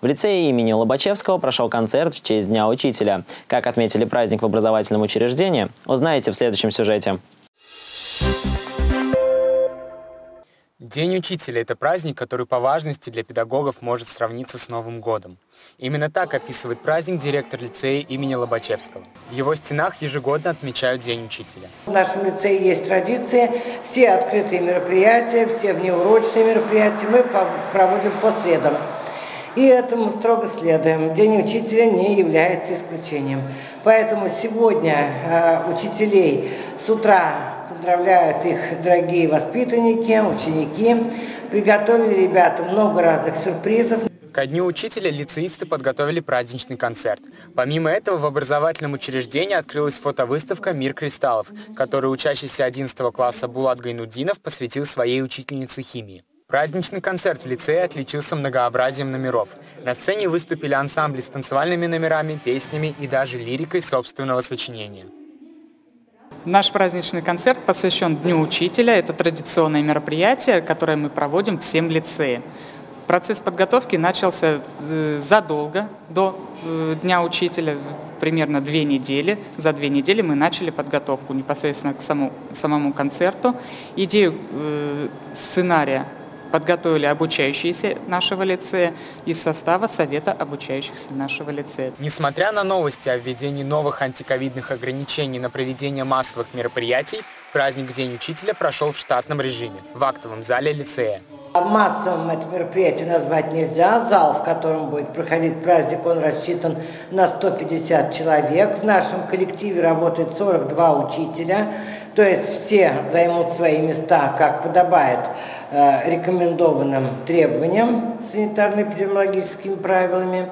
В лицее имени Лобачевского прошел концерт в честь Дня учителя. Как отметили праздник в образовательном учреждении, узнаете в следующем сюжете. День учителя – это праздник, который по важности для педагогов может сравниться с Новым годом. Именно так описывает праздник директор лицея имени Лобачевского. В его стенах ежегодно отмечают День учителя. В нашем лицее есть традиция. Все открытые мероприятия, все внеурочные мероприятия мы проводим по средам. И этому строго следуем. День учителя не является исключением. Поэтому сегодня учителей с утра поздравляют их дорогие воспитанники, ученики. Приготовили ребята много разных сюрпризов. Ко Дню учителя лицеисты подготовили праздничный концерт. Помимо этого в образовательном учреждении открылась фотовыставка «Мир кристаллов», которую учащийся 11 класса Булат Гайнудинов посвятил своей учительнице химии. Праздничный концерт в лицее отличился многообразием номеров. На сцене выступили ансамбли с танцевальными номерами, песнями и даже лирикой собственного сочинения. Наш праздничный концерт посвящен Дню учителя. Это традиционное мероприятие, которое мы проводим всем в лицее. Процесс подготовки начался задолго до Дня учителя, примерно 2 недели. За 2 недели мы начали подготовку непосредственно к самому концерту. Идею сценария подготовили обучающиеся нашего лицея из состава Совета обучающихся нашего лицея. Несмотря на новости о введении новых антиковидных ограничений на проведение массовых мероприятий, праздник День учителя прошел в штатном режиме, в актовом зале лицея. Массовым это мероприятие назвать нельзя. Зал, в котором будет проходить праздник, он рассчитан на 150 человек. В нашем коллективе работает 42 учителя, то есть все займут свои места, как подобает рекомендованным требованиям санитарно-эпидемиологическими правилами.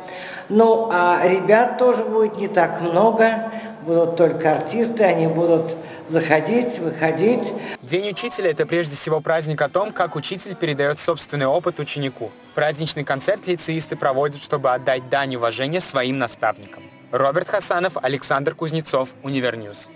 Ну а ребят тоже будет не так много. Будут только артисты, они будут заходить, выходить. День учителя – это прежде всего праздник о том, как учитель передает собственный опыт ученику. Праздничный концерт лицеисты проводят, чтобы отдать дань уважения своим наставникам. Роберт Хасанов, Александр Кузнецов, Универньюз.